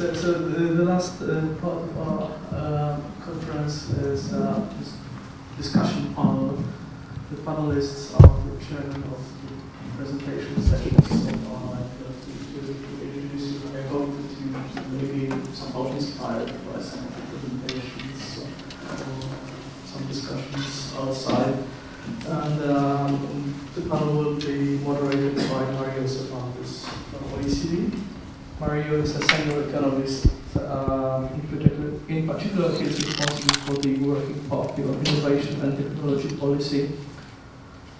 So the last part of our conference is discussion panel. The panelists are the chairman of the presentation sessions of our to introduce you. I hope that you maybe somehow inspired by some of the presentations or some discussions outside. And the panel will be moderated by Mario Cervantes from OECD. Mario is a senior economist. In particular, he is responsible for the working party of innovation and technology policy,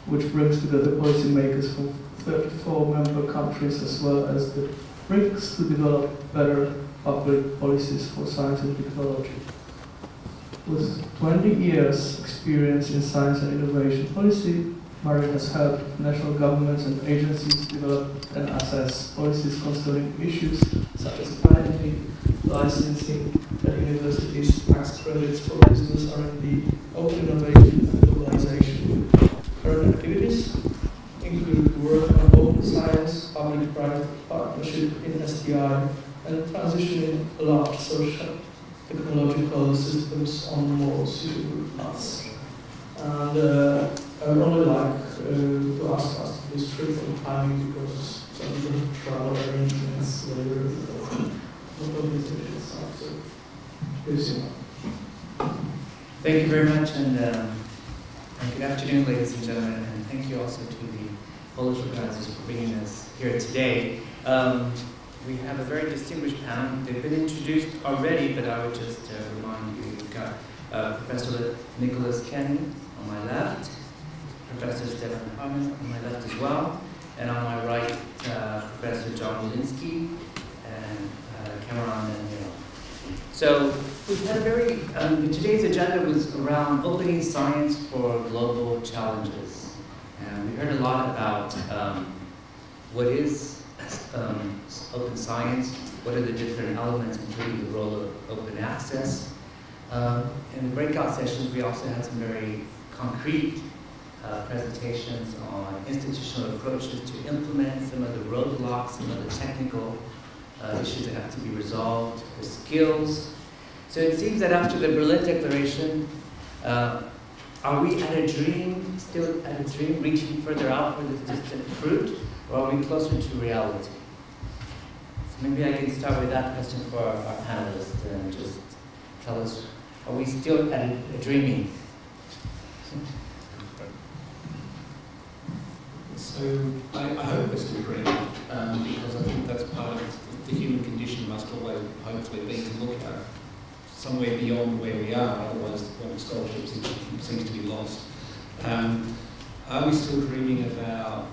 which brings together policymakers from 34 member countries as well as the BRICS to develop better public policies for science and technology. With 20 years' experience in science and innovation policy, Mario has helped national governments and agencies develop and assess policies concerning issues such as patenting, licensing, at universities, tax credits for business, R&D, open innovation, and globalization. Current activities include work on open science, public-private partnership in STI, and transitioning large social technological systems on more suitable paths. And I would only like to ask us to be strict on timing because some of the travel arrangements later for these issues after. Thank you very much, and good afternoon, ladies and gentlemen, and thank you also to the Polish organizers for bringing us here today. We have a very distinguished panel. They've been introduced already, but I would just remind you, we've got Professor Nicholas Kenny on my left, Professor Stevan Harnad on my left as well, and on my right, Professor John Willinsky and Cameron Neylon. So we've had a very, today's agenda was around opening science for global challenges. And we heard a lot about what is open science, what are the different elements, including the role of open access. In the breakout sessions, we also had some very concrete presentations on institutional approaches to implement some of the roadblocks, some of the technical issues that have to be resolved, the skills. So it seems that after the Berlin Declaration, are we at a dream, still at a dream, reaching further out for this distant fruit, or are we closer to reality? So maybe I can start with that question for our panelists and just tell us, are we still at a dreaming? So I hope we're still dreaming, because I think that's part of the human condition. Must always hopefully be to look at somewhere beyond where we are, otherwise the point of scholarship seems to be lost. Are we still dreaming about,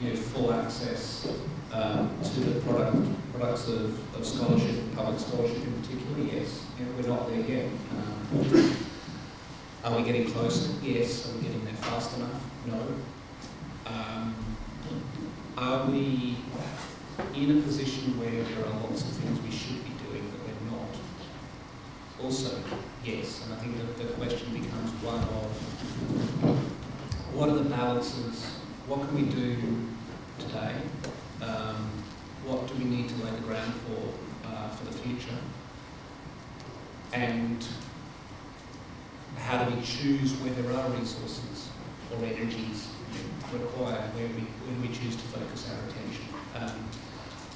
you know, full access to the products of scholarship, public scholarship in particular? Yes, yeah, we're not there yet. Are we getting closer? Yes. Are we getting there fast enough? No. Are we in a position where there are lots of things we should be doing that we're not? Also, yes. And I think that the question becomes one of, what are the balances? What can we do today? What do we need to lay the ground for the future? And how do we choose where there are resources or energies required, where we choose to focus our attention?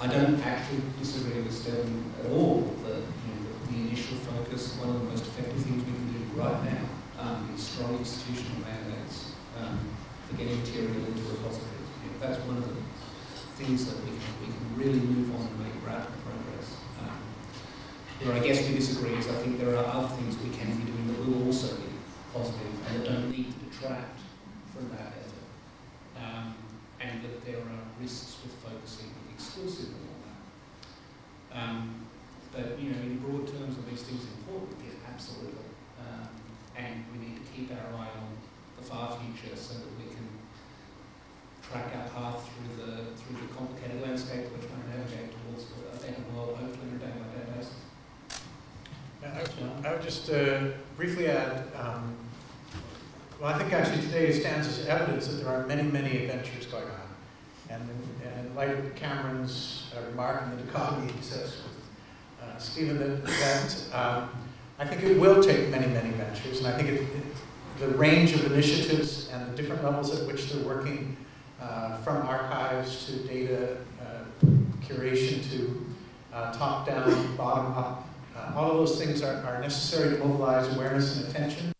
I don't actually disagree with Stevan at all that, you know, the initial focus, one of the most effective things we can do right now is strong institutional mandates for getting material into repositories. You know, that's one of the things that we can really move on and make rapid progress. Where I guess we disagree is I think there are other things we can be doing that will also be positive and that don't need to detract from that effort. And that there are risks with focusing exclusively on that. But, you know, in broad terms, are these things important? Yes, absolutely. And we need to keep our eye on the far future so that we can track our path through the complicated landscape that we're trying to navigate towards a better world, hopefully on a day-by-day basis. I would just briefly add, well, I think actually today stands as evidence that there are many, many adventures going on. And in light of Cameron's remark and the dichotomy he sets with Steven, that I think it will take many, many ventures, and I think the range of initiatives and the different levels at which they're working, from archives to data curation to top-down, bottom-up, all of those things are necessary to mobilize awareness and attention.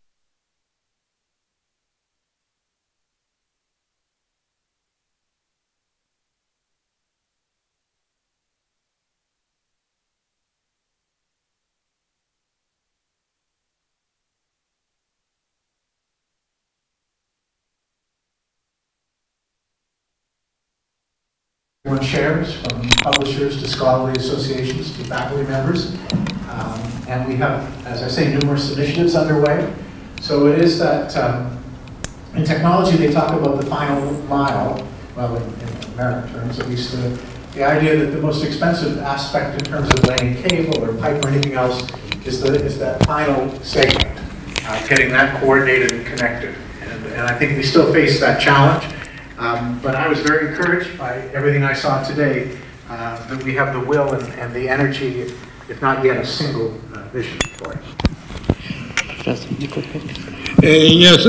Everyone shares, from publishers to scholarly associations to faculty members. And we have, as I say, numerous initiatives underway. So it is that, in technology they talk about the final mile, well, in American terms at least, the idea that the most expensive aspect in terms of laying cable or pipe or anything else is that final segment, getting that coordinated and connected. And I think we still face that challenge. But I was very encouraged by everything I saw today, that we have the will and the energy, if not yet a single vision for it. Yes,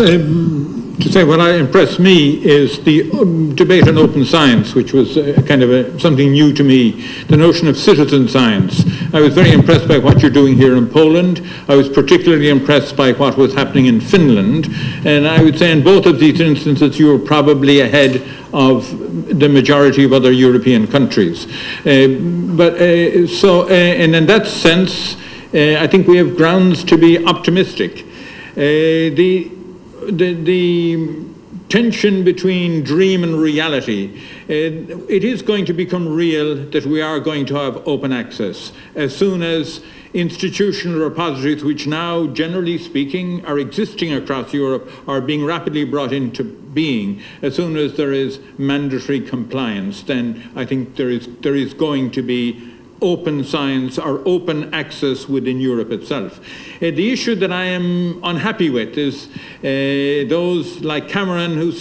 to say what impressed me is the debate on open science, which was kind of something new to me, the notion of citizen science. I was very impressed by what you're doing here in Poland. I was particularly impressed by what was happening in Finland. And I would say in both of these instances, you were probably ahead of the majority of other European countries. And in that sense, I think we have grounds to be optimistic. The tension between dream and reality, it is going to become real that we are going to have open access as soon as institutional repositories, which now, generally speaking, are existing across Europe, are being rapidly brought into being. As soon as there is mandatory compliance, then I think there is going to be open science or open access within Europe itself. The issue that I am unhappy with is those like Cameron who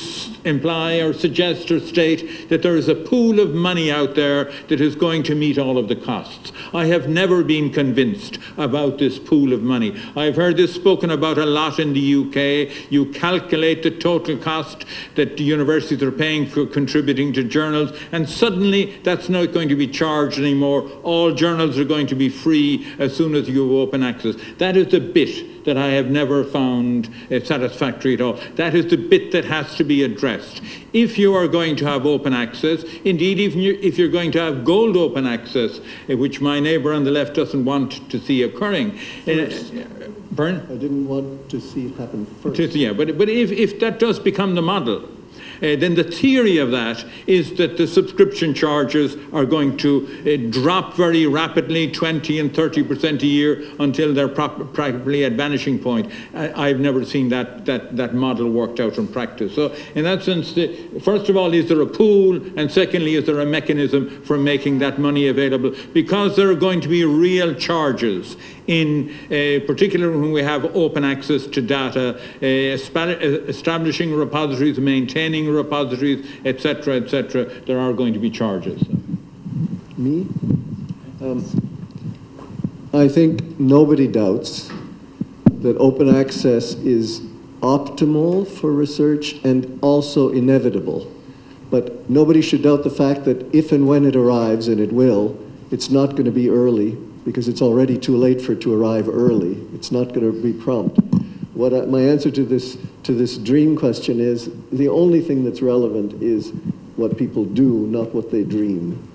imply or suggest or state that there is a pool of money out there that is going to meet all of the costs. I have never been convinced about this pool of money. I've heard this spoken about a lot in the UK. You calculate the total cost that the universities are paying for contributing to journals, and suddenly that's not going to be charged anymore. All journals are going to be free as soon as you have open access. That is the bit that I have never found satisfactory at all. That is the bit that has to be addressed. If you are going to have open access, indeed even if you're going to have gold open access, which my neighbour on the left doesn't want to see occurring. Byrne? I didn't want to see it happen first. Yeah, but if that does become the model, then the theory of that is that the subscription charges are going to drop very rapidly, 20 and 30% a year, until they're practically at vanishing point. I've never seen that model worked out in practice. So in that sense, first of all, is there a pool? And secondly, is there a mechanism for making that money available? Because there are going to be real charges, in particular when we have open access to data, establishing repositories, maintaining repositories, etc., etc. There are going to be charges. Me? I think nobody doubts that open access is optimal for research and also inevitable. But nobody should doubt the fact that if and when it arrives, and it will, it's not going to be early, because it's already too late for it to arrive early. It's not going to be prompt. What my answer to this dream question is, the only thing that's relevant is what people do, not what they dream.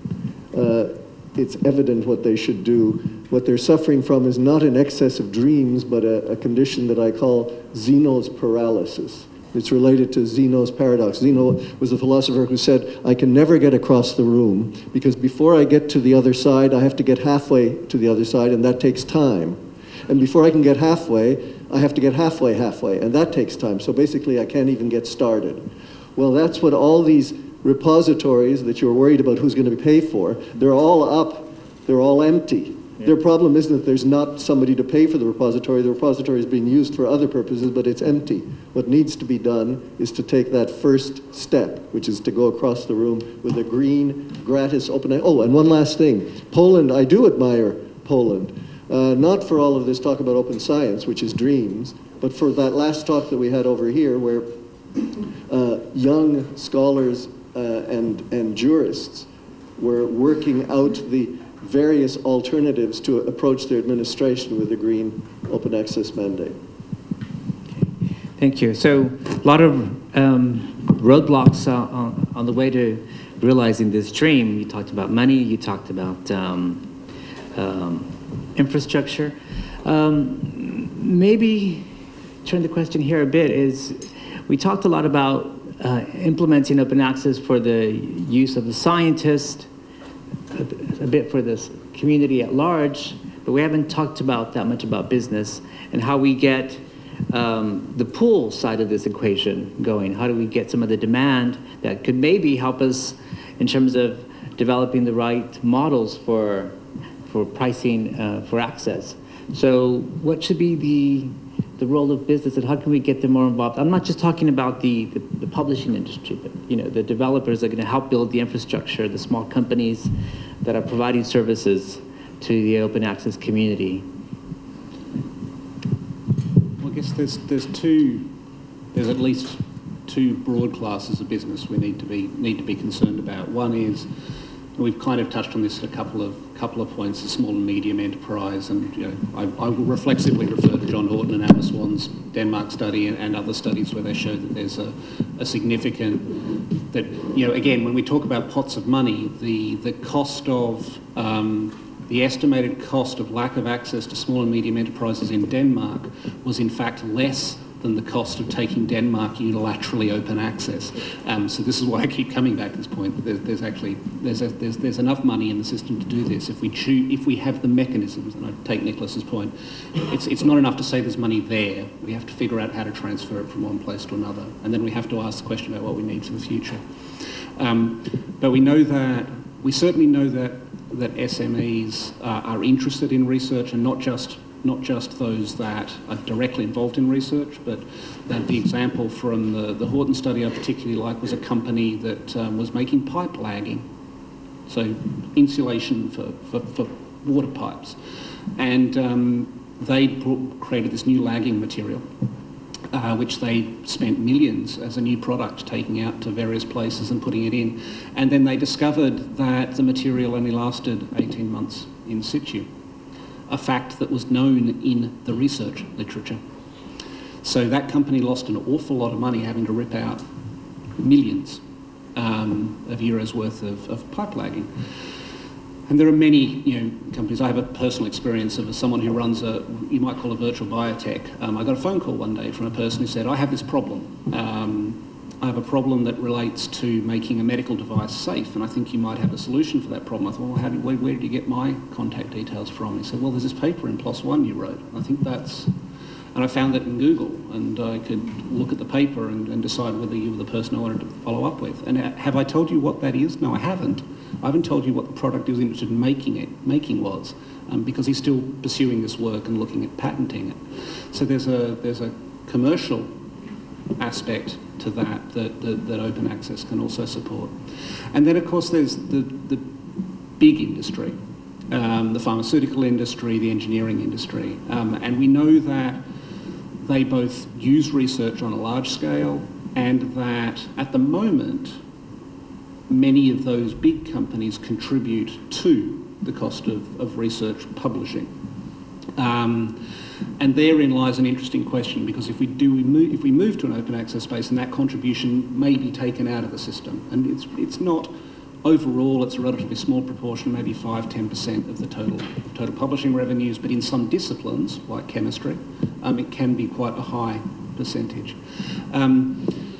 It's evident what they should do. What they're suffering from is not an excess of dreams, but a condition that I call Zeno's paralysis. It's related to Zeno's paradox. Zeno was a philosopher who said, I can never get across the room, because before I get to the other side, I have to get halfway to the other side, and that takes time. And before I can get halfway, I have to get halfway, and that takes time. So basically, I can't even get started. Well, that's what all these repositories that you're worried about who's going to pay for, they're all up, they're all empty. Yeah. Their problem isn't that there's not somebody to pay for the repository is being used for other purposes, but it's empty. What needs to be done is to take that first step, which is to go across the room with a green, gratis, open... Oh, and one last thing. Poland, I do admire Poland. Not for all of this talk about open science, which is dreams, but for that last talk that we had over here where young scholars and jurists were working out the various alternatives to approach their administration with the green open access mandate. Thank you. So a lot of roadblocks are on the way to realizing this dream. You talked about money, you talked about infrastructure. Maybe turn the question here a bit is, we talked a lot about implementing open access for the use of the scientist, a bit for this community at large, but we haven't talked about that much about business and how we get the pull side of this equation going. How do we get some of the demand that could maybe help us in terms of developing the right models for pricing for access? So what should be the role of business, and how can we get them more involved? I'm not just talking about the publishing industry, but you know, the developers are going to help build the infrastructure, the small companies that are providing services to the open access community. Well, I guess there's at least two broad classes of business we need to be concerned about. One is, we've kind of touched on this at a couple of points, the small and medium enterprise, and you know, I will reflexively refer to John Horton and Alice Warren's Denmark study and other studies where they show that there's a significant, that, you know, again, when we talk about pots of money, the cost of, the estimated cost of lack of access to small and medium enterprises in Denmark was in fact less than the cost of taking Denmark unilaterally open access. So this is why I keep coming back to this point. That there's actually there's enough money in the system to do this if we choose, if we have the mechanisms. And I take Nicholas's point. It's not enough to say there's money there. We have to figure out how to transfer it from one place to another, and then we have to ask the question about what we need for the future. But we know that we certainly know that SMEs are interested in research, and not just those that are directly involved in research, but that the example from the Horton study I particularly like was a company that was making pipe lagging, so insulation for water pipes. And they created this new lagging material, which they spent millions as a new product taking out to various places and putting it in. And then they discovered that the material only lasted 18 months in situ, a fact that was known in the research literature. So that company lost an awful lot of money having to rip out millions of euros worth of pipe lagging. And there are many, you know, companies. I have a personal experience of someone who runs a, you might call a virtual biotech. I got a phone call one day from a person who said, I have this problem. I have a problem that relates to making a medical device safe, and I think you might have a solution for that problem. I thought, well, where did you get my contact details from? He said, well, there's this paper in PLOS One you wrote. I think that's, and I found it in Google, and I could look at the paper and decide whether you were the person I wanted to follow up with. And have I told you what that is? No, I haven't. I haven't told you what the product he was interested in making was, because he's still pursuing this work and looking at patenting it. So there's a commercial aspect to that open access can also support. And then of course there's the big industry, the pharmaceutical industry, the engineering industry, and we know that they both use research on a large scale, and that at the moment many of those big companies contribute to the cost of research publishing. And therein lies an interesting question, because if we move to an open access space, then that contribution may be taken out of the system. And it's not overall, it's a relatively small proportion, maybe 5–10% of the total publishing revenues, but in some disciplines, like chemistry, it can be quite a high percentage.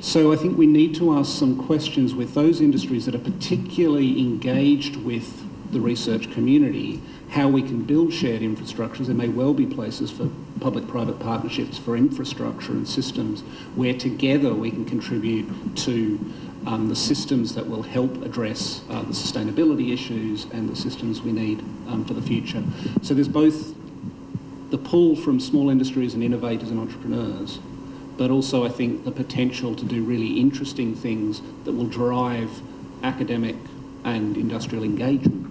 So I think we need to ask some questions with those industries that are particularly engaged with the research community, how we can build shared infrastructures. There may well be places for public-private partnerships for infrastructure and systems where together we can contribute to the systems that will help address the sustainability issues and the systems we need for the future. So there's both the pull from small industries and innovators and entrepreneurs, but also I think the potential to do really interesting things that will drive academic and industrial engagement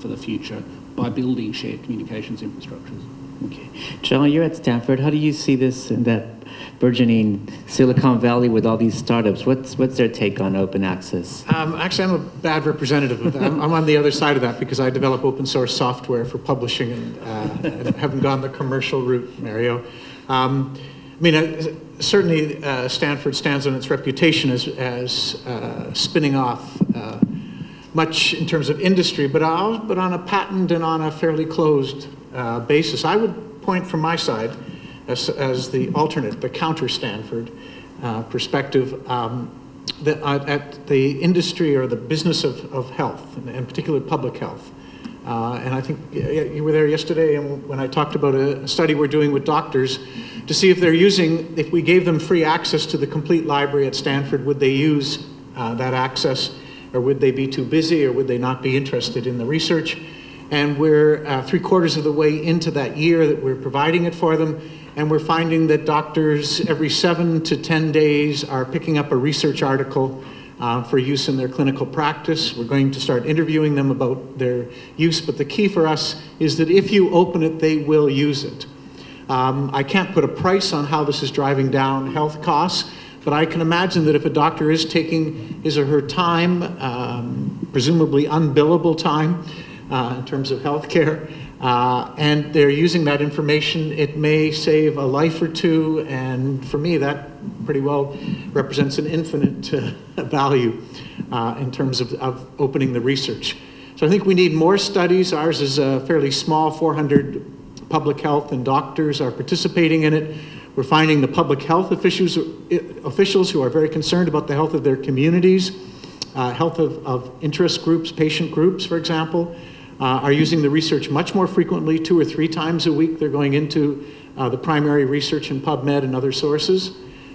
for the future, by building shared communications infrastructures. Okay. John, you're at Stanford. How do you see this in that burgeoning Silicon Valley with all these startups? What's their take on open access? Actually, I'm a bad representative of that. I'm on the other side of that because I develop open source software for publishing and haven't gone the commercial route, Mario. I mean, certainly Stanford stands on its reputation as spinning off much in terms of industry, but on a patent and on a fairly closed basis. I would point from my side as the alternate, the counter Stanford perspective, at the industry or the business of health, and in particular public health. And I think you were there yesterday and when I talked about a study we're doing with doctors to see if they're using, if we gave them free access to the complete library at Stanford, would they use that access, or would they be too busy, or would they not be interested in the research? And we're 3/4 of the way into that year that we're providing it for them, and we're finding that doctors every 7 to 10 days are picking up a research article for use in their clinical practice. We're going to start interviewing them about their use, but the key for us is that if you open it, they will use it. I can't put a price on how this is driving down health costs, but I can imagine that if a doctor is taking his or her time, presumably unbillable time in terms of health care, and they're using that information, it may save a life or two, and for me that pretty well represents an infinite value in terms of opening the research. So I think we need more studies. Ours is a fairly small 400 public health and doctors are participating in it. We're finding the public health officials who are very concerned about the health of their communities, health of interest groups, patient groups, for example, are using the research much more frequently, 2 or 3 times a week. They're going into the primary research in PubMed and other sources.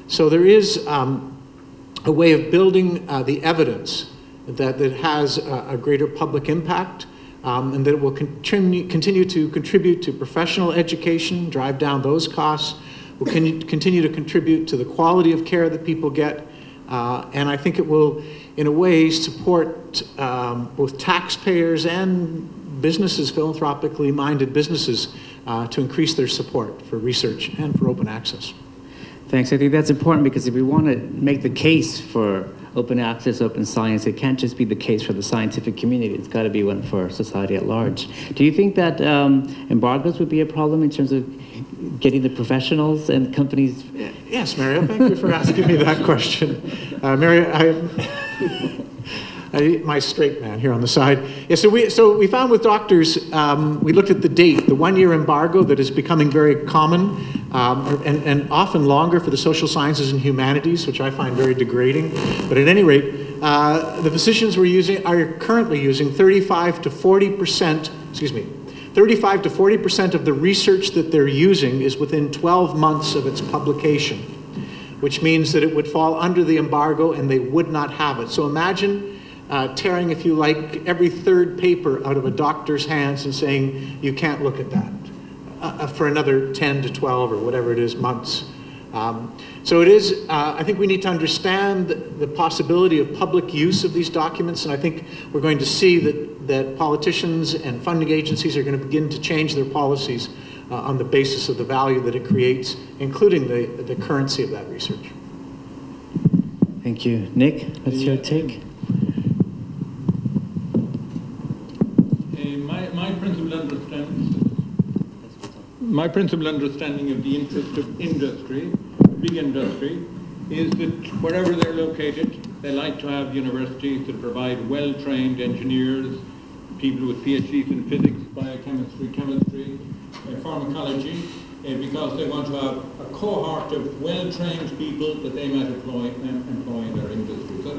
So there is a way of building the evidence that has a greater public impact and that it will continue to contribute to professional education, drive down those costs, will continue to contribute to the quality of care that people get, and I think it will, in a way, support both taxpayers and businesses, philanthropically minded businesses, to increase their support for research and for open access. Thanks. I think that's important because if we want to make the case for open access, open science, it can't just be the case for the scientific community. It's got to be one for society at large. Do you think that embargoes would be a problem in terms of getting the professionals and companies? Yes, Mario, thank you for asking me that question. Mario, my straight man here on the side. Yeah, so we found with doctors, we looked at the date, the 1-year embargo that is becoming very common and often longer for the social sciences and humanities, which I find very degrading. But at any rate, the physicians are currently using 35 to 40% of the research that they're using is within 12 months of its publication, which means that it would fall under the embargo and they would not have it. So imagine tearing, if you like, every 3rd paper out of a doctor's hands and saying, you can't look at that for another 10 to 12 or whatever it is months. So it is, I think we need to understand the possibility of public use of these documents, and I think we're going to see that politicians and funding agencies are going to begin to change their policies on the basis of the value that it creates, including the currency of that research. Thank you. Nick, what's your take? My principal understanding of the interest of industry, big industry, is that wherever they're located, they like to have universities that provide well-trained engineers, people with PhDs in physics, biochemistry, chemistry, pharmacology, because they want to have a cohort of well-trained people that they might employ in their industry. So,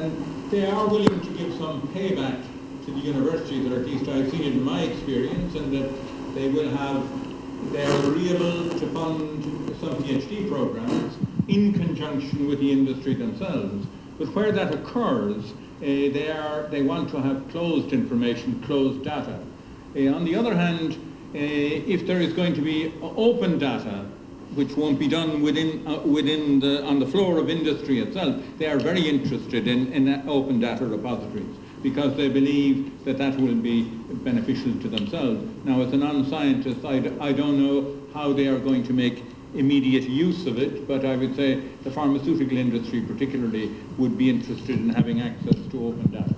and they are willing to give some payback to the universities, or at least I've seen it in my experience, and that they will have. They are agreeable to fund some PhD programs in conjunction with the industry themselves. But where that occurs, they want to have closed information, closed data. On the other hand, if there is going to be open data, which won't be done on the floor of industry itself, they are very interested in open data repositories. because they believe that that will be beneficial to themselves. Now, as a non-scientist, I don't know how they are going to make immediate use of it, but I would say the pharmaceutical industry particularly would be interested in having access to open data.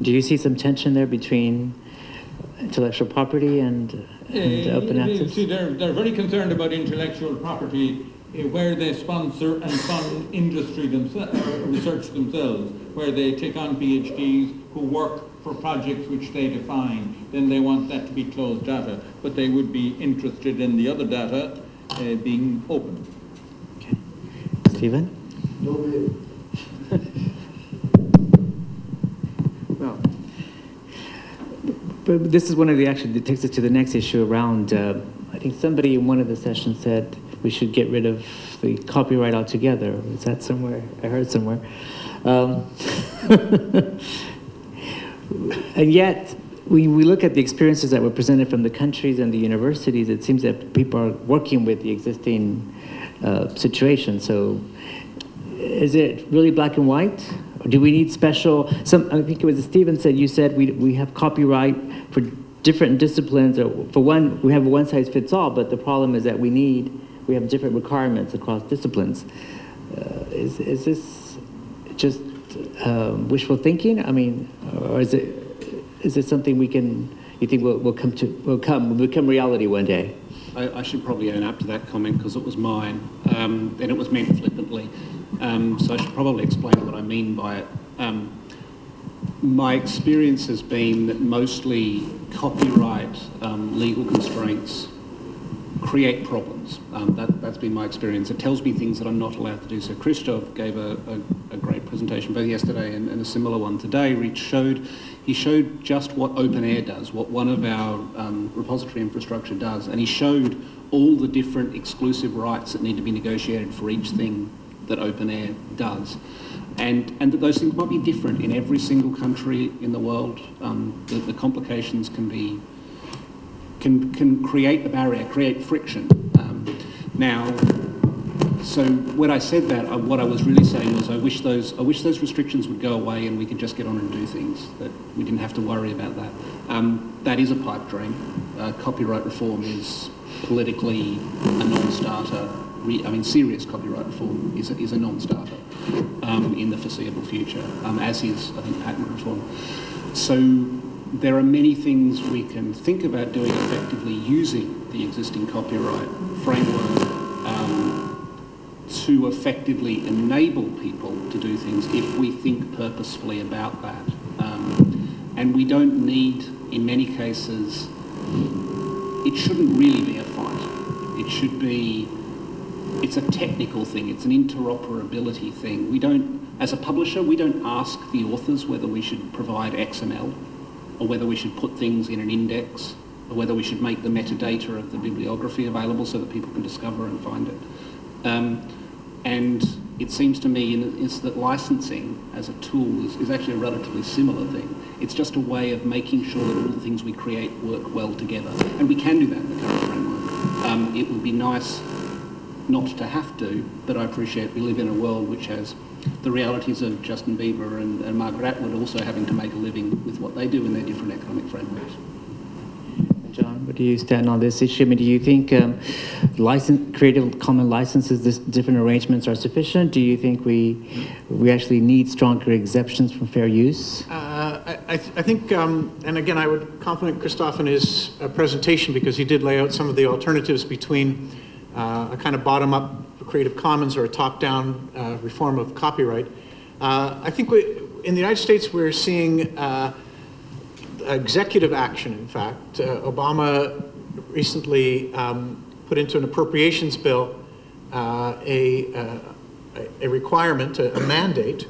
Do you see some tension there between intellectual property and open access? You see, they're very concerned about intellectual property where they sponsor and fund industry themselves, research themselves, where they take on PhDs who work for projects which they define. Then they want that to be closed data, but they would be interested in the other data being open. Okay. Steven? No way. Well, but this is one of the actually that takes us to the next issue around, I think somebody in one of the sessions said we should get rid of the copyright altogether. Is that somewhere? I heard somewhere. And yet, we look at the experiences that were presented from the countries and the universities, it seems that people are working with the existing situation. So is it really black and white? Or do we need special, I think it was Steven said, you said we have copyright for different disciplines, or for one, we have one size fits all, but the problem is that we have different requirements across disciplines. Is this just wishful thinking? I mean, or is it something we can, you think will become reality one day? I should probably own up to that comment because it was mine, and it was meant flippantly. So I should probably explain what I mean by it. My experience has been that mostly copyright legal constraints create problems. That's been my experience. It tells me things that I'm not allowed to do. So Christoph gave a great presentation both yesterday and a similar one today. He showed just what open air does, what one of our repository infrastructure does, and he showed all the different exclusive rights that need to be negotiated for each thing that open air does. And that those things might be different in every single country in the world. The complications can create a barrier, create friction. Now, so when I said that, what I was really saying was I wish those restrictions would go away and we could just get on and do things, that we didn't have to worry about that. That is a pipe dream. Copyright reform is politically a non-starter. I mean, serious copyright reform is a non-starter in the foreseeable future, as is, I think, patent reform. So there are many things we can think about doing effectively using the existing copyright framework to effectively enable people to do things if we think purposefully about that. And we don't need, in many cases, it shouldn't really be a fight. It should be... It's a technical thing, it's an interoperability thing. We don't, as a publisher, we don't ask the authors whether we should provide XML, or whether we should put things in an index, or whether we should make the metadata of the bibliography available so that people can discover and find it. And it seems to me is that licensing as a tool is actually a relatively similar thing. It's just a way of making sure that all the things we create work well together. And we can do that in the current framework. It would be nice not to have to, but I appreciate we live in a world which has the realities of Justin Bieber and Margaret Atwood also having to make a living with what they do in their different economic frameworks. John, what do you stand on this issue? I mean, do you think Creative Commons licenses, different arrangements are sufficient? Do you think we actually need stronger exceptions from fair use? I think, and again, I would compliment Christoph in his presentation because he did lay out some of the alternatives between a kind of bottom-up Creative Commons or a top-down reform of copyright. I think in the United States we're seeing executive action, in fact. Obama recently put into an appropriations bill a requirement, a mandate,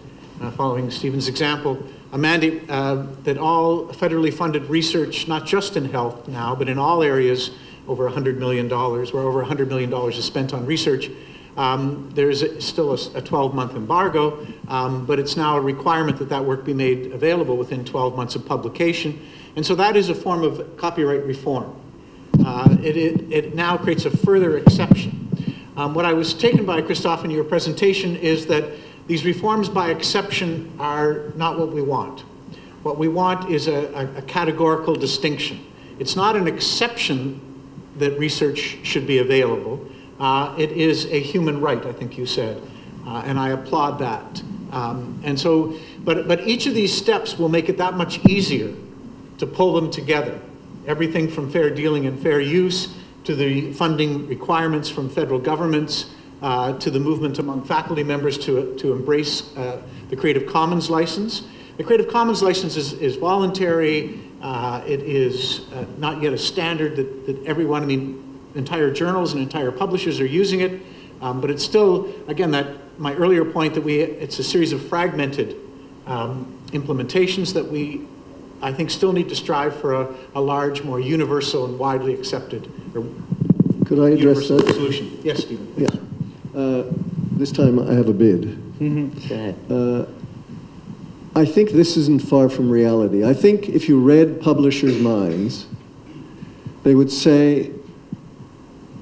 following Stephen's example, a mandate that all federally funded research, not just in health now, but in all areas over $100 million, where over $100 million is spent on research. There's still a 12-month embargo, but it's now a requirement that that work be made available within 12 months of publication. And so that is a form of copyright reform. It now creates a further exception. What I was taken by, Christoph, in your presentation is that These reforms by exception are not what we want. What we want is a categorical distinction. It's not an exception that research should be available. It is a human right, I think you said, and I applaud that. And so, but each of these steps will make it that much easier to pull them together. Everything from fair dealing and fair use to the funding requirements from federal governments, to the movement among faculty members to embrace the Creative Commons license. The Creative Commons license is voluntary. It is not yet a standard that everyone, I mean, entire journals and entire publishers are using it, but it's still, again, that my earlier point that it's a series of fragmented implementations that we, I think, still need to strive for a large, more universal and widely accepted or could I address that solution? Yes, Stephen. Yeah. This time I have a bid. Go ahead. I think this isn't far from reality. I think if you read publishers' minds, they would say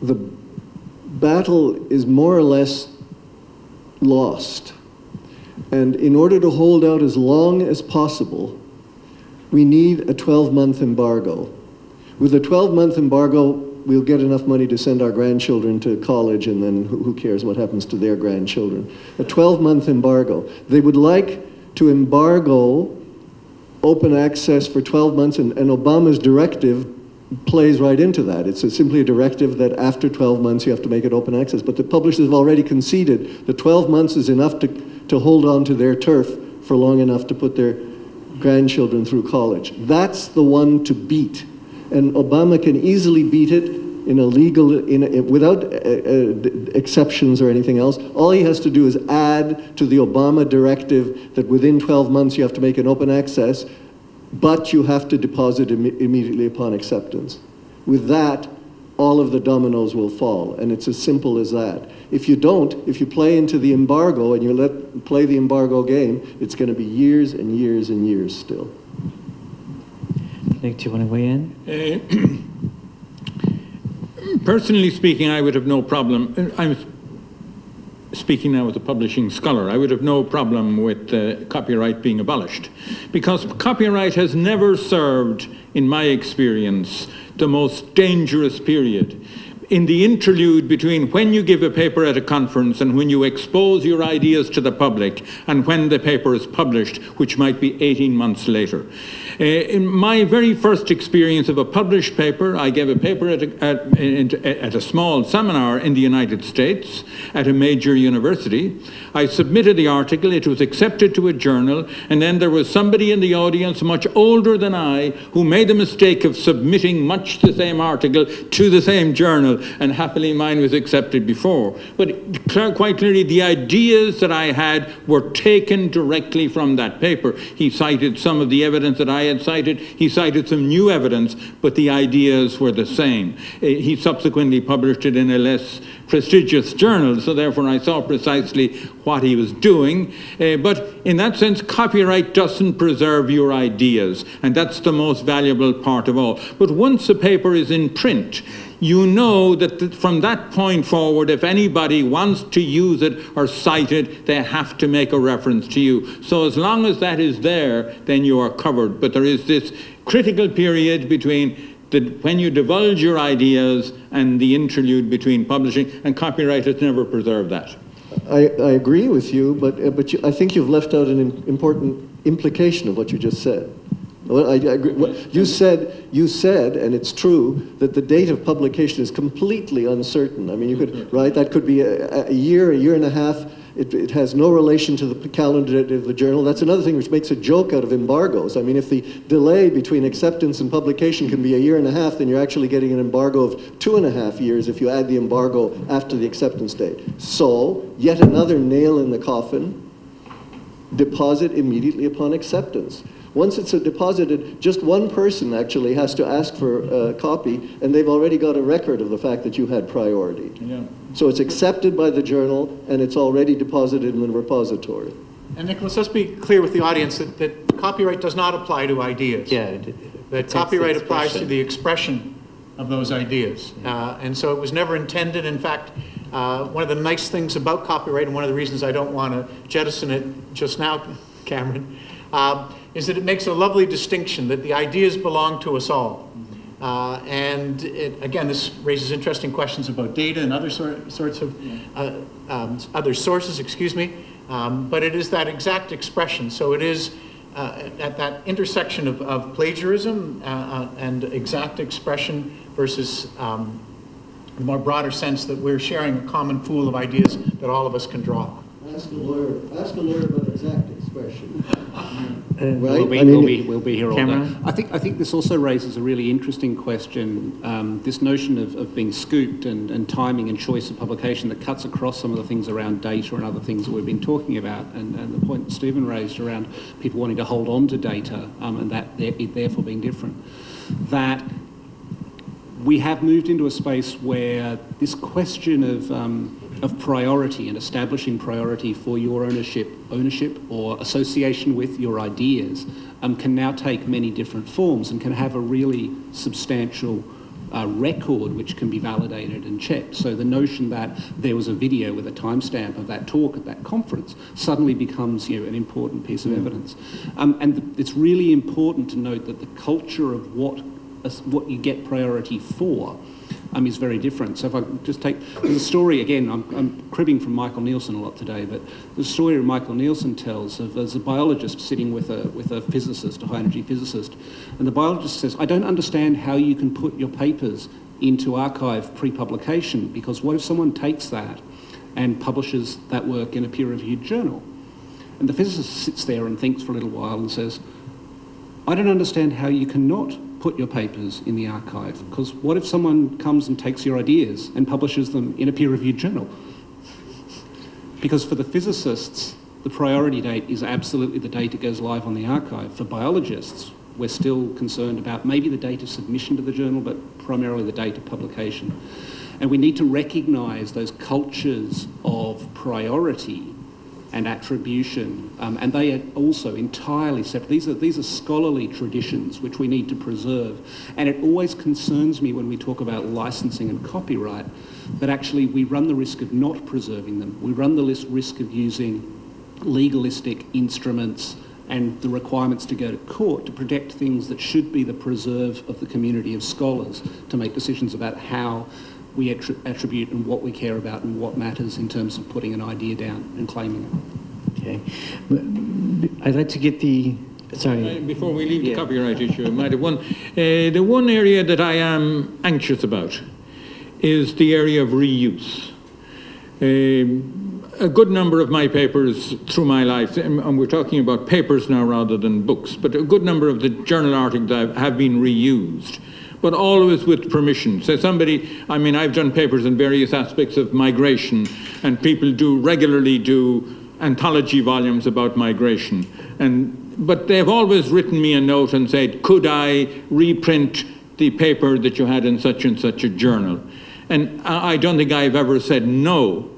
the battle is more or less lost. And in order to hold out as long as possible, we need a 12-month embargo. With a 12-month embargo, we'll get enough money to send our grandchildren to college, and then who cares what happens to their grandchildren. A 12-month embargo. They would like to embargo open access for 12 months, and Obama's directive plays right into that. It's simply a directive that after 12 months you have to make it open access, but the publishers have already conceded that 12 months is enough to hold on to their turf for long enough to put their grandchildren through college. That's the one to beat, and Obama can easily beat it in a legal, without exceptions or anything else. All he has to do is add to the Obama directive that within 12 months you have to make an open access, but you have to deposit immediately upon acceptance. With that, all of the dominoes will fall, and it's as simple as that. If you don't, if you play into the embargo and you play the embargo game, it's going to be years and years and years still. Nick, do you want to weigh in? Personally speaking, I would have no problem. I'm speaking now as a publishing scholar. I would have no problem with copyright being abolished, because copyright has never served, in my experience, the most dangerous period. In the interlude between when you give a paper at a conference and when you expose your ideas to the public and when the paper is published, which might be 18 months later. In my very first experience of a published paper, I gave a paper at a small seminar in the United States at a major university. I submitted the article, it was accepted to a journal, and then there was somebody in the audience much older than I who made the mistake of submitting much the same article to the same journal. And happily mine was accepted before. But quite clearly the ideas that I had were taken directly from that paper. He cited some of the evidence that I had cited. He cited some new evidence, but the ideas were the same. He subsequently published it in a less prestigious journal, so therefore I saw precisely what he was doing. But in that sense, copyright doesn't preserve your ideas, and that's the most valuable part of all. But once a paper is in print, you know that from that point forward, if anybody wants to use it or cite it, they have to make a reference to you. So as long as that is there, then you are covered. But there is this critical period between when you divulge your ideas and the interlude between publishing, and copyright has never preserved that. I agree with you, but I think you've left out an important implication of what you just said. Well, I agree. You said, and it's true, that the date of publication is completely uncertain. I mean, you could, right? That could be a year and a half. It has no relation to the calendar of the journal. That's another thing which makes a joke out of embargoes. I mean, if the delay between acceptance and publication can be a year and a half, then you're actually getting an embargo of 2.5 years if you add the embargo after the acceptance date. So, yet another nail in the coffin, deposit immediately upon acceptance. Once it's deposited, just one person actually has to ask for a copy, and they've already got a record of the fact that you had priority. Yeah. So it's accepted by the journal, and it's already deposited in the repository. And Nicholas, let's be clear with the audience that copyright does not apply to ideas. Yeah, that copyright applies to the expression of those ideas. And so it was never intended, in fact, One of the nice things about copyright, and one of the reasons I don't want to jettison it just now, Cameron, is that it makes a lovely distinction that the ideas belong to us all. And it, again, this raises interesting questions about data and other sorts of other sources, excuse me. But it is that exact expression. So it is at that intersection of plagiarism and exact expression versus the more broader sense that we're sharing a common pool of ideas that all of us can draw on. Ask a lawyer about exact expression. Right? We'll be here all day. I think this also raises a really interesting question, this notion of being scooped and timing and choice of publication that cuts across some of the things around data and other things that we've been talking about, and the point Stephen raised around people wanting to hold on to data and that it therefore being different. That we have moved into a space where this question of priority and establishing priority for your ownership or association with your ideas can now take many different forms and can have a really substantial record which can be validated and checked. So the notion that there was a video with a timestamp of that talk at that conference suddenly becomes an important piece of evidence. And it's really important to note that the culture of what you get priority for is very different. So if I just take the story again, I'm cribbing from Michael Neilson a lot today, but the story Michael Neilson tells of as a biologist sitting with a physicist, a high energy physicist, and the biologist says, I don't understand how you can put your papers into archive pre-publication, because what if someone takes that and publishes that work in a peer-reviewed journal? And the physicist sits there and thinks for a little while and says, I don't understand how you cannot put your papers in the archive, because what if someone comes and takes your ideas and publishes them in a peer-reviewed journal? Because for the physicists, the priority date is absolutely the date it goes live on the archive. For biologists, we're still concerned about maybe the date of submission to the journal, but primarily the date of publication. And we need to recognise those cultures of priority and attribution, and they are also entirely separate. These are scholarly traditions which we need to preserve, and it always concerns me when we talk about licensing and copyright that actually we run the risk of not preserving them. We run the risk of using legalistic instruments and the requirements to go to court to protect things that should be the preserve of the community of scholars to make decisions about how we attribute and what we care about and what matters in terms of putting an idea down and claiming it. Okay. I'd like to get the... Sorry. Before we leave the copyright issue, I might have one. The one area that I am anxious about is the area of reuse. A good number of my papers through my life, and we're talking about papers now rather than books, but a good number of the journal articles have been reused, but always with permission. So somebody, I mean, I've done papers in various aspects of migration, and people regularly do anthology volumes about migration. But they've always written me a note and said, could I reprint the paper that you had in such and such a journal? And I don't think I've ever said no.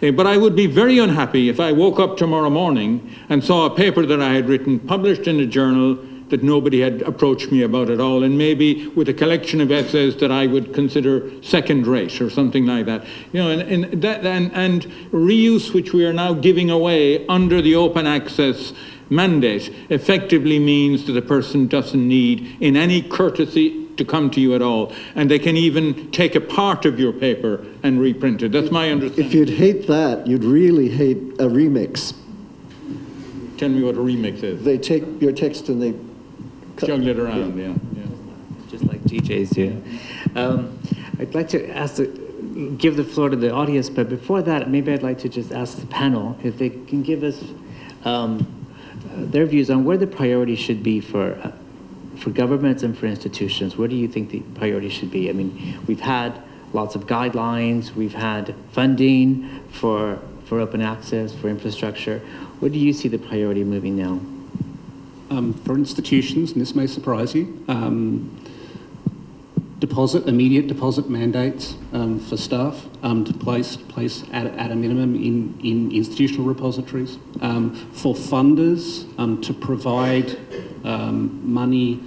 But I would be very unhappy if I woke up tomorrow morning and saw a paper that I had written published in a journal that nobody had approached me about at all, and maybe with a collection of essays that I would consider second-rate or something like that. You know, and reuse, which we are now giving away under the open access mandate, effectively means that a person doesn't need in any courtesy to come to you at all, and they can even take a part of your paper and reprint it. That's my understanding. If you'd hate that, you'd really hate a remix. Tell me what a remix is. They take your text and they juggle it around, just like DJs do. I'd like to give the floor to the audience, but before that, maybe I'd like to just ask the panel if they can give us their views on where the priority should be for governments and for institutions. Where do you think the priority should be? I mean, we've had lots of guidelines, we've had funding for open access, for infrastructure. Where do you see the priority moving now? For institutions, and this may surprise you, immediate deposit mandates for staff to place at a minimum in institutional repositories. For funders to provide money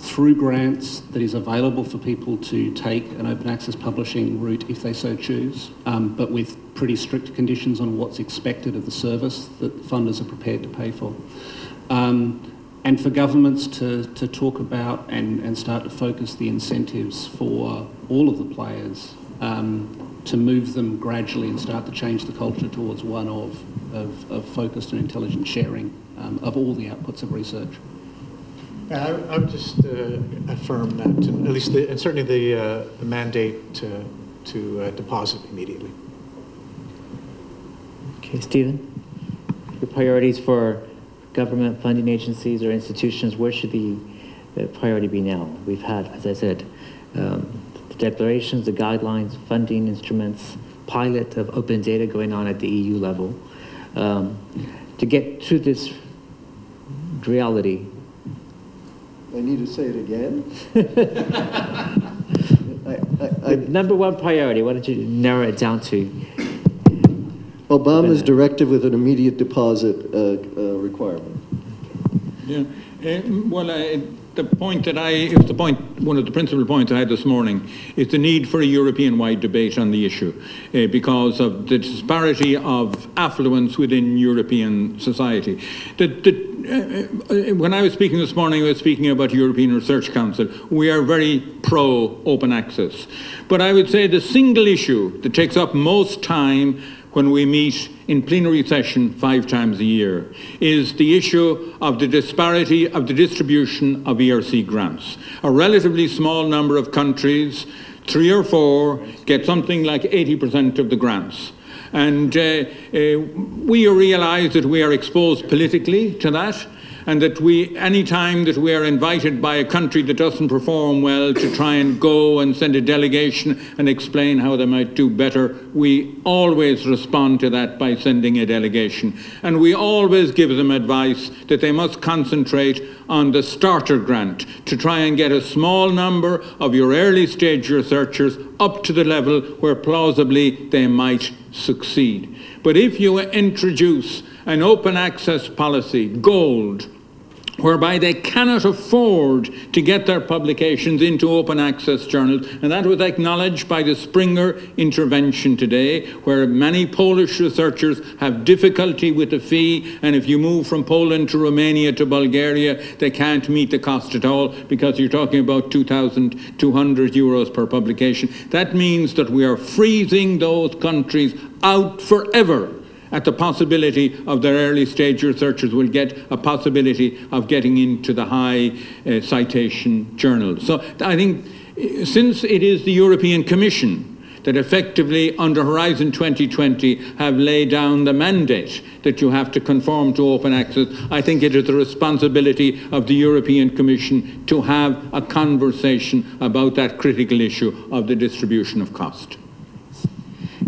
through grants that is available for people to take an open access publishing route if they so choose, but with pretty strict conditions on what's expected of the service that funders are prepared to pay for. And for governments to talk about and start to focus the incentives for all of the players, to move them gradually and start to change the culture towards one of focused and intelligent sharing of all the outputs of research. Yeah, I would just affirm that, and at least, and certainly the mandate to deposit immediately. Okay, Stephen, your priorities for government funding agencies or institutions, where should the priority be now? We've had, as I said, the declarations, the guidelines, funding instruments, pilot of open data going on at the EU level. To get to this reality. I need to say it again. Number one priority, why don't you narrow it down to? Obama's directive with an immediate deposit requirement. Yeah, well, one of the principal points I had this morning is the need for a European-wide debate on the issue because of the disparity of affluence within European society. When I was speaking this morning, I was speaking about the European Research Council. We are very pro-open access. But I would say the single issue that takes up most time when we meet in plenary session 5 times a year, is the issue of the disparity of the distribution of ERC grants. A relatively small number of countries, 3 or 4, get something like 80% of the grants. And we realize that we are exposed politically to that, and that any time that we are invited by a country that doesn't perform well to try and go and send a delegation and explain how they might do better, we always respond to that by sending a delegation. And we always give them advice that they must concentrate on the starter grant to try and get a small number of your early stage researchers up to the level where plausibly they might succeed. But if you introduce an open access policy, gold, whereby they cannot afford to get their publications into open access journals. And that was acknowledged by the Springer intervention today, where many Polish researchers have difficulty with the fee, and if you move from Poland to Romania to Bulgaria, they can't meet the cost at all, because you're talking about 2,200 euros per publication. That means that we are freezing those countries out forever at the possibility of their early stage researchers will get a possibility of getting into the high citation journals. So I think since it is the European Commission that effectively under Horizon 2020 have laid down the mandate that you have to conform to open access, I think it is the responsibility of the European Commission to have a conversation about that critical issue of the distribution of cost.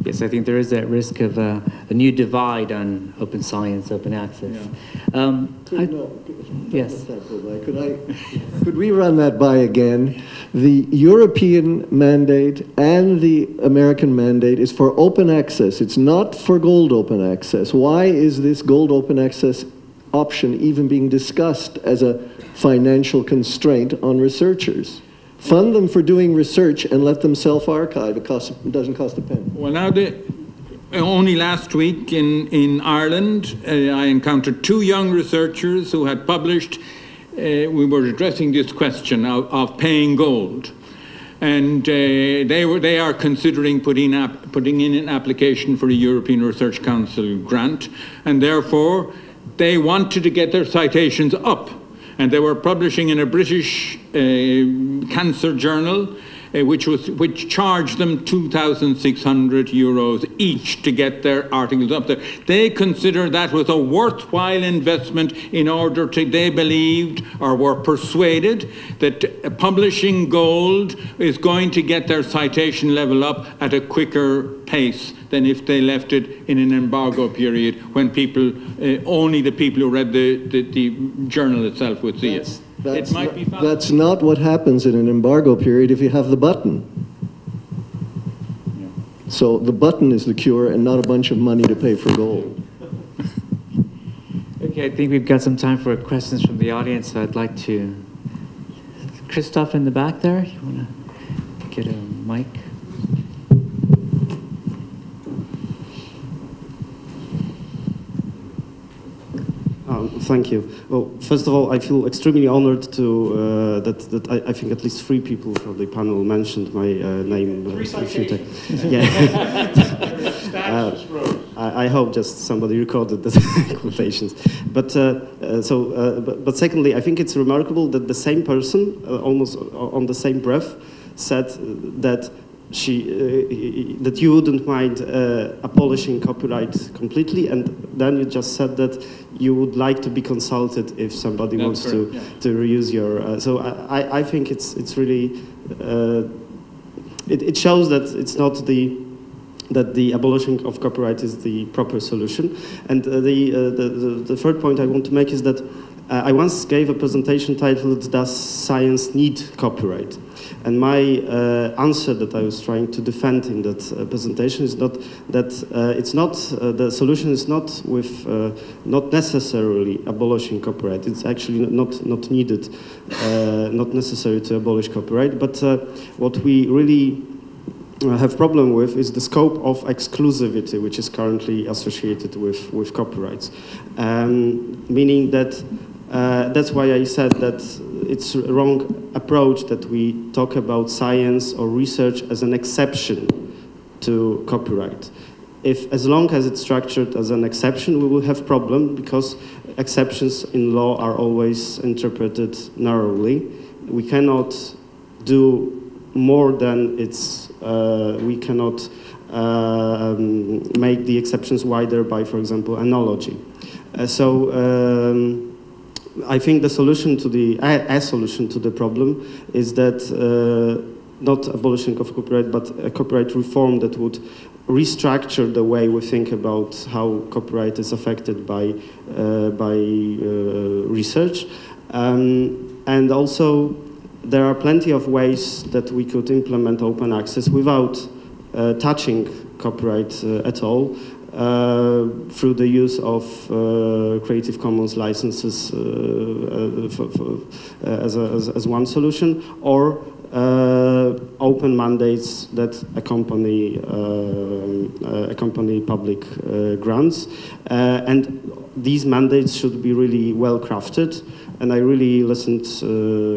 Yes, I think there is that risk of a new divide on open science, open access. Yeah. Yes. Could we run that by again? The European mandate and the American mandate is for open access. It's not for gold open access. Why is this gold open access option even being discussed as a financial constraint on researchers? Fund them for doing research and let them self-archive. It doesn't cost a penny. Well, now, only last week in Ireland, I encountered 2 young researchers who had published, we were addressing this question of paying gold. And they are considering putting in an application for a European Research Council grant. And therefore, they wanted to get their citations up. And they were publishing in a British cancer journal, which charged them 2,600 euros each to get their articles up there. They considered that was a worthwhile investment in order to, they believed or were persuaded that publishing gold is going to get their citation level up at a quicker pace than if they left it in an embargo period when people, only the people who read the journal itself would see it. That's not what happens in an embargo period if you have the button. Yeah. So the button is the cure and not a bunch of money to pay for gold. Okay, I think we've got some time for questions from the audience, so I'd like to Christoph in the back there. You want to get a mic? Thank you. Well, first of all, I feel extremely honored to that I think at least three people from the panel mentioned my name. I hope just somebody recorded the quotations. But secondly, I think it's remarkable that the same person, almost on the same breath, said that that you wouldn't mind abolishing copyright completely, and then you just said that you would like to be consulted if somebody wants to reuse your. So I think it's really it shows that it's not that the abolishing of copyright is the proper solution. And the third point I want to make is that I once gave a presentation titled "Does Science Need Copyright?" And my answer that I was trying to defend in that presentation is not that it's not the solution is not with not necessarily abolishing copyright. It's actually not needed, not necessary to abolish copyright. But what we really have problem with is the scope of exclusivity, which is currently associated with copyrights, meaning that that's why I said that it's a wrong approach that we talk about science or research as an exception to copyright. As long as it's structured as an exception, we will have problem, because exceptions in law are always interpreted narrowly. We cannot do more than it's, we cannot make the exceptions wider by, for example, analogy. I think the solution to a solution to the problem is that not abolishing of copyright, but a copyright reform that would restructure the way we think about how copyright is affected by research. And also, there are plenty of ways that we could implement open access without touching copyright at all. Through the use of Creative Commons licenses as one solution, or open mandates that accompany public grants, and these mandates should be really well crafted. And I really listened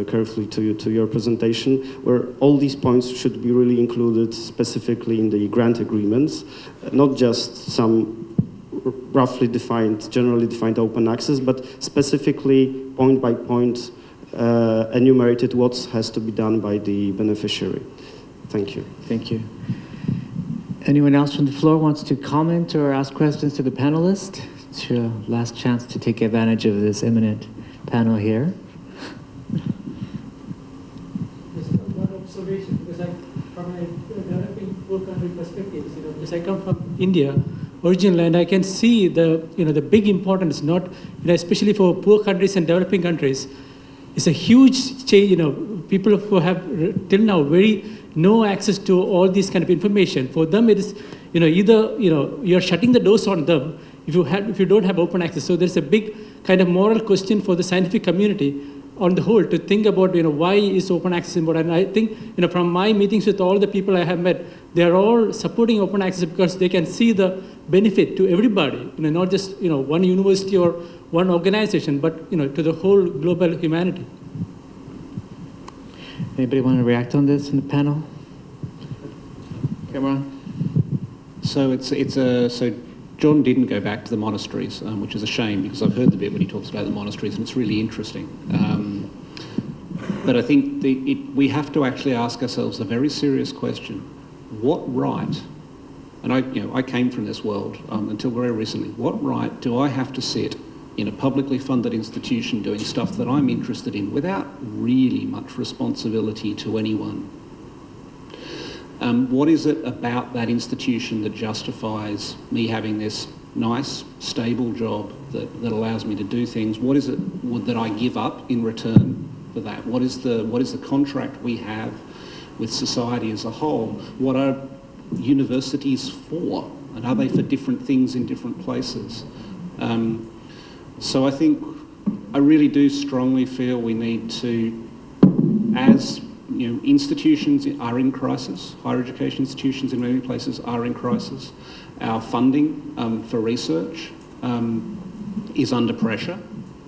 carefully to your presentation, where all these points should be really included specifically in the grant agreements, not just some roughly defined, generally defined open access, but specifically point by point enumerated what has to be done by the beneficiary. Thank you. Thank you. Anyone else from the floor wants to comment or ask questions to the panelists? It's your last chance to take advantage of this imminent panel here. Just one observation, because from a developing poor country perspective, because I come from India, originally, and I can see the big importance, especially for poor countries and developing countries. It's a huge change, people who have till now no access to all these kind of information. For them, it is, you're shutting the doors on them if you don't have open access. So there's a big kind of moral question for the scientific community on the whole to think about, why is open access important? And I think, from my meetings with all the people I have met, they're all supporting open access because they can see the benefit to everybody, not just, one university or one organization, but, to the whole global humanity. Anybody want to react on this in the panel? Cameron? So so John didn't go back to the monasteries, which is a shame, because I've heard the bit when he talks about the monasteries, and it's really interesting. But I think we have to actually ask ourselves a very serious question. What right, and I came from this world until very recently, what right do I have to sit in a publicly funded institution doing stuff that I'm interested in without really much responsibility to anyone? What is it about that institution that justifies me having this nice, stable job that allows me to do things? What is it that I give up in return for that? What is the contract we have with society as a whole? What are universities for? And are they for different things in different places? So I really do strongly feel we need to as you know, institutions are in crisis, higher education institutions in many places are in crisis, our funding for research is under pressure,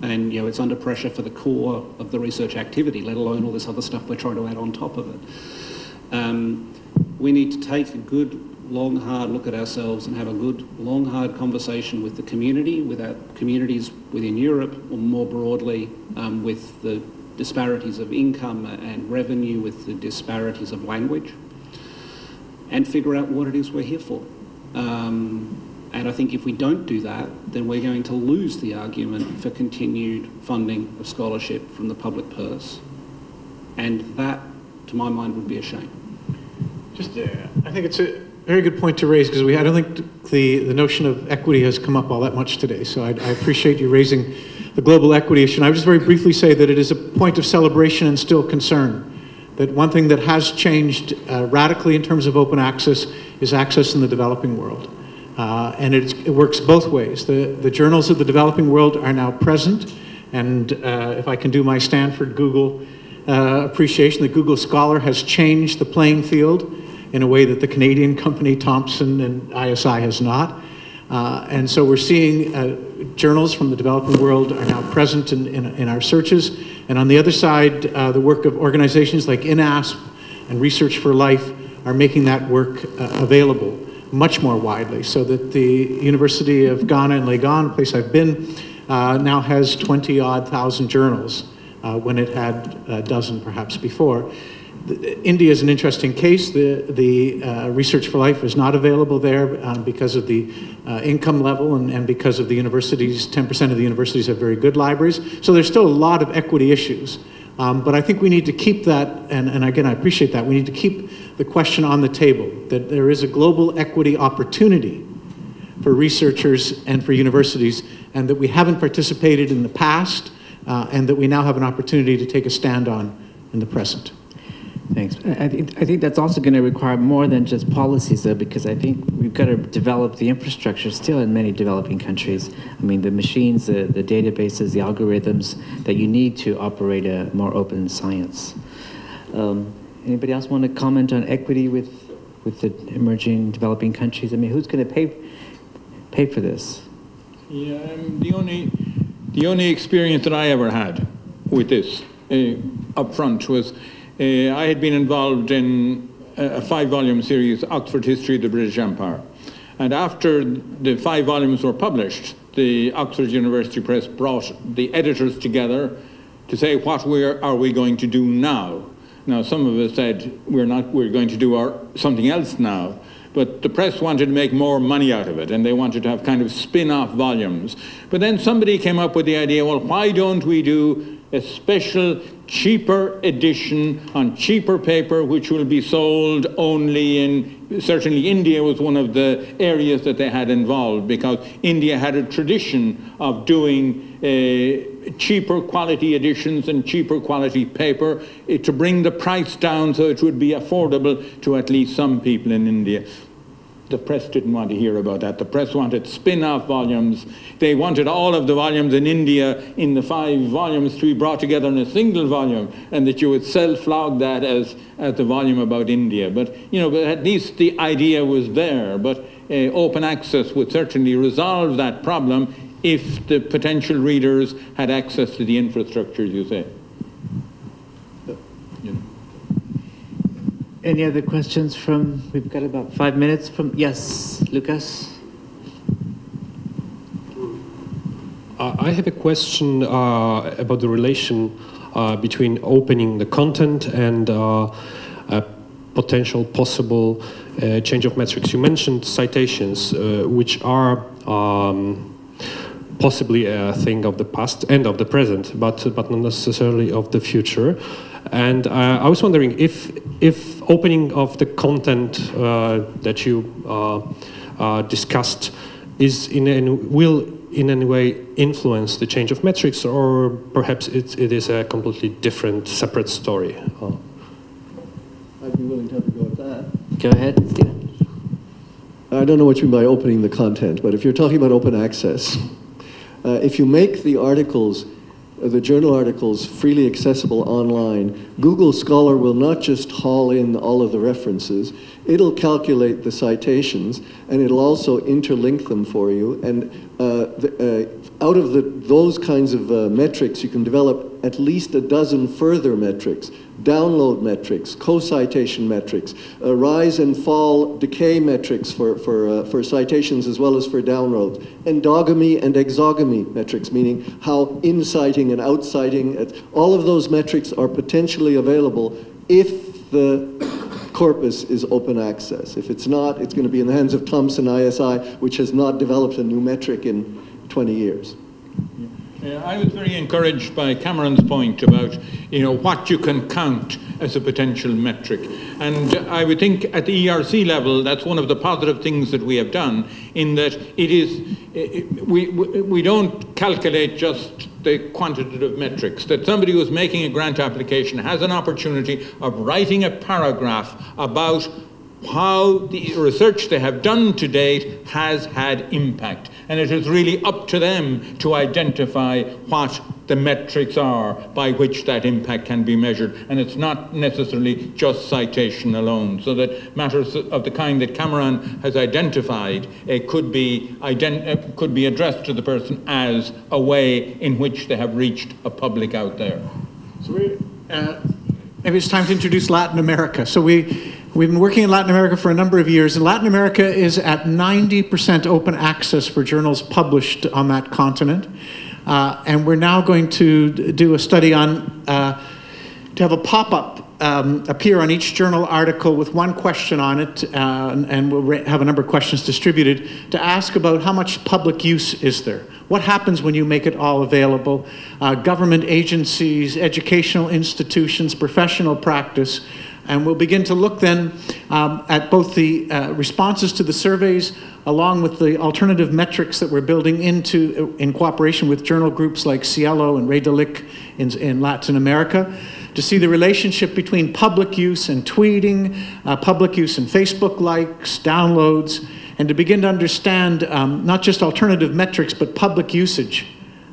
and you know, it's under pressure for the core of the research activity, let alone all this other stuff we're trying to add on top of it. We need to take a good, long, hard look at ourselves and have a good, long, hard conversation with the community, with our communities within Europe, or more broadly with the disparities of income and revenue, with the disparities of language, and figure out what it is we're here for. And I think if we don't do that, then we're going to lose the argument for continued funding of scholarship from the public purse. And that, to my mind, would be a shame. Just, I think it's a very good point to raise, because I don't think the notion of equity has come up all that much today. So I appreciate you raising the global equity issue. And I would just very briefly say that it is a point of celebration and still concern. That one thing that has changed radically in terms of open access is access in the developing world. And it works both ways. The journals of the developing world are now present, and if I can do my Stanford Google appreciation, the Google Scholar has changed the playing field in a way that the Canadian company Thomson and ISI has not. And so we're seeing journals from the developing world are now present in our searches. And on the other side, the work of organizations like INASP and Research for Life are making that work available much more widely, so that the University of Ghana in Legon, a place I've been, now has 20-odd thousand journals when it had a dozen perhaps before. India is an interesting case. The Research for Life is not available there because of the income level and because of the universities. 10% of the universities have very good libraries. So there's still a lot of equity issues. But I think we need to keep that, and again, I appreciate that, we need to keep the question on the table, that there is a global equity opportunity for researchers and for universities, and that we haven't participated in the past, and that we now have an opportunity to take a stand on in the present. Thanks. I think that's also going to require more than just policies, though, because I think we've got to develop the infrastructure still in many developing countries. I mean, the machines, the databases, the algorithms that you need to operate a more open science. Anybody else want to comment on equity with the emerging developing countries? I mean, who's going to pay for this? Yeah, the only experience that I ever had with this up front was. I had been involved in a 5-volume series, Oxford History of the British Empire. And after the 5 volumes were published, the Oxford University Press brought the editors together to say, what are we going to do now? Now, some of us said, we're going to do something else now. But the press wanted to make more money out of it, and they wanted to have kind of spin-off volumes. But then somebody came up with the idea, well, why don't we do a special cheaper edition on cheaper paper, which will be sold only in, certainly India was one of the areas that they had involved, because India had a tradition of doing cheaper quality editions and cheaper quality paper to bring the price down so it would be affordable to at least some people in India. The press didn't want to hear about that. The press wanted spin-off volumes. They wanted all of the volumes in India in the 5 volumes to be brought together in a single volume, and that you would self-flog that as the volume about India. But, you know, but at least the idea was there. But open access would certainly resolve that problem if the potential readers had access to the infrastructure, as you say. Any other questions from, we've got about 5 minutes from, yes, Lucas. I have a question about the relation between opening the content and a potential possible change of metrics. You mentioned citations, which are possibly a thing of the past and of the present, but not necessarily of the future. And I was wondering if opening of the content that you discussed is will in any way influence the change of metrics, or perhaps it is a completely different, separate story. I'd be willing to have a go at that. Go ahead. Yeah. I don't know what you mean by opening the content, but if you're talking about open access, if you make the articles the journal articles freely accessible online, Google Scholar will not just haul in all of the references, it'll calculate the citations, and it'll also interlink them for you. And out of those kinds of metrics, you can develop at least a dozen further metrics: download metrics, co-citation metrics, rise and fall decay metrics for citations as well as for downloads, endogamy and exogamy metrics, meaning how inciting and outciting, all of those metrics are potentially available if the corpus is open access. If it's not, it's going to be in the hands of Thomson ISI, which has not developed a new metric in 20 years. I was very encouraged by Cameron's point about, you know, what you can count as a potential metric. And I would think at the ERC level, that's one of the positive things that we have done, in that it is, we don't calculate just the quantitative metrics, that somebody who's making a grant application has an opportunity of writing a paragraph about how the research they have done to date has had impact. And it is really up to them to identify what the metrics are by which that impact can be measured. And it's not necessarily just citation alone. So that matters of the kind that Cameron has identified could be addressed to the person as a way in which they have reached a public out there. So we, maybe it's time to introduce Latin America. So we've been working in Latin America for a number of years, and Latin America is at 90% open access for journals published on that continent. And we're now going to do a study on, to have a pop-up appear on each journal article with one question on it, and we'll have a number of questions distributed to ask about how much public use is there. What happens when you make it all available? Government agencies, educational institutions, professional practice. And we'll begin to look then at both the responses to the surveys, along with the alternative metrics that we're building into in cooperation with journal groups like Cielo and Redelic in Latin America, to see the relationship between public use and tweeting, public use and Facebook likes, downloads, and to begin to understand not just alternative metrics, but public usage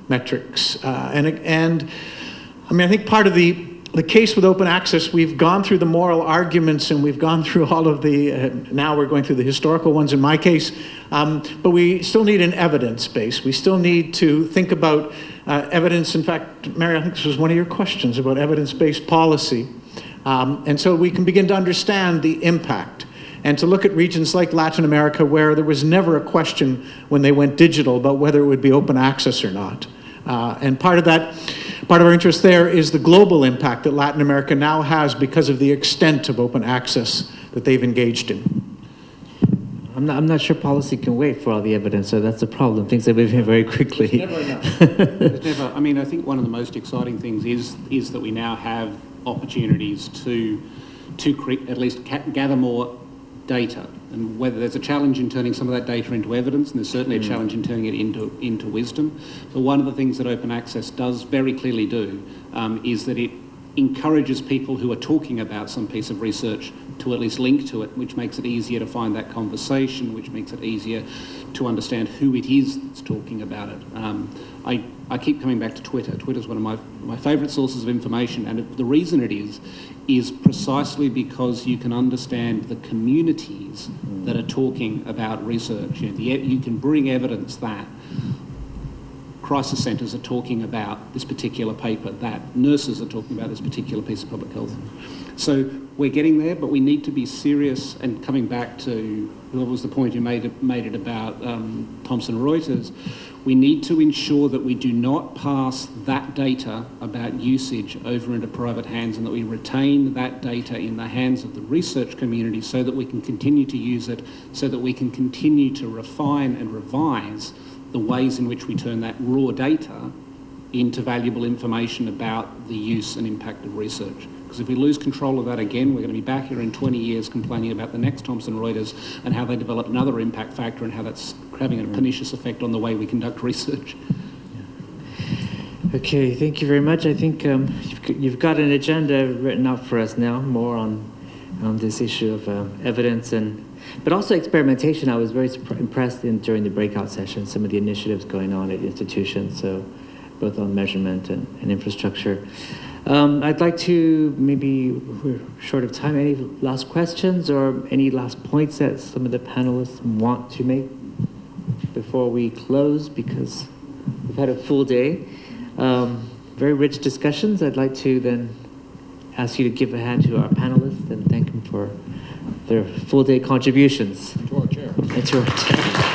metrics. And I mean, I think part of the case with open access, we've gone through the moral arguments and we've gone through all of the, now we're going through the historical ones in my case, but we still need an evidence base. We still need to think about evidence. In fact, Mary, I think this was one of your questions about evidence-based policy. And so we can begin to understand the impact and to look at regions like Latin America where there was never a question when they went digital about whether it would be open access or not. And part of that, part of our interest there is the global impact that Latin America now has because of the extent of open access that they've engaged in. I'm not sure policy can wait for all the evidence, so that's the problem. Things are moving very quickly. It's never enough. It's never, I mean, I think one of the most exciting things is that we now have opportunities to at least gather more data. And whether there's a challenge in turning some of that data into evidence, and there's certainly a challenge in turning it into wisdom. But one of the things that open access does very clearly do is that it encourages people who are talking about some piece of research to at least link to it, which makes it easier to find that conversation, which makes it easier to understand who it is that's talking about it. I keep coming back to Twitter. Twitter's one of my favourite sources of information, and the reason it is precisely because you can understand the communities that are talking about research. You know, you can bring evidence that crisis centres are talking about this particular paper, that nurses are talking about this particular piece of public health. So we're getting there, but we need to be serious, and coming back to what was the point you made about Thomson Reuters, we need to ensure that we do not pass that data about usage over into private hands, and that we retain that data in the hands of the research community so that we can continue to use it, so that we can continue to refine and revise the ways in which we turn that raw data into valuable information about the use and impact of research. Because if we lose control of that again, we're going to be back here in 20 years complaining about the next Thomson Reuters and how they developed another impact factor and how that's having a pernicious effect on the way we conduct research. Okay, thank you very much. I think you've got an agenda written out for us now, more on this issue of evidence and but also experimentation. I was very impressed during the breakout session, some of the initiatives going on at institutions. So, both on measurement and infrastructure. I'd like to, maybe we're short of time, any last questions or any last points that some of the panelists want to make before we close, because we've had a full day. Very rich discussions. I'd like to then ask you to give a hand to our panelists and thank them for their full day contributions. To our chair. And to our chair.